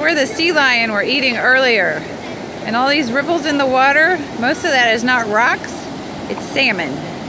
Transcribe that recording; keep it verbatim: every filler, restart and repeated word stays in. where the sea lion were eating earlier. And all these ripples in the water, most of that is not rocks, it's salmon.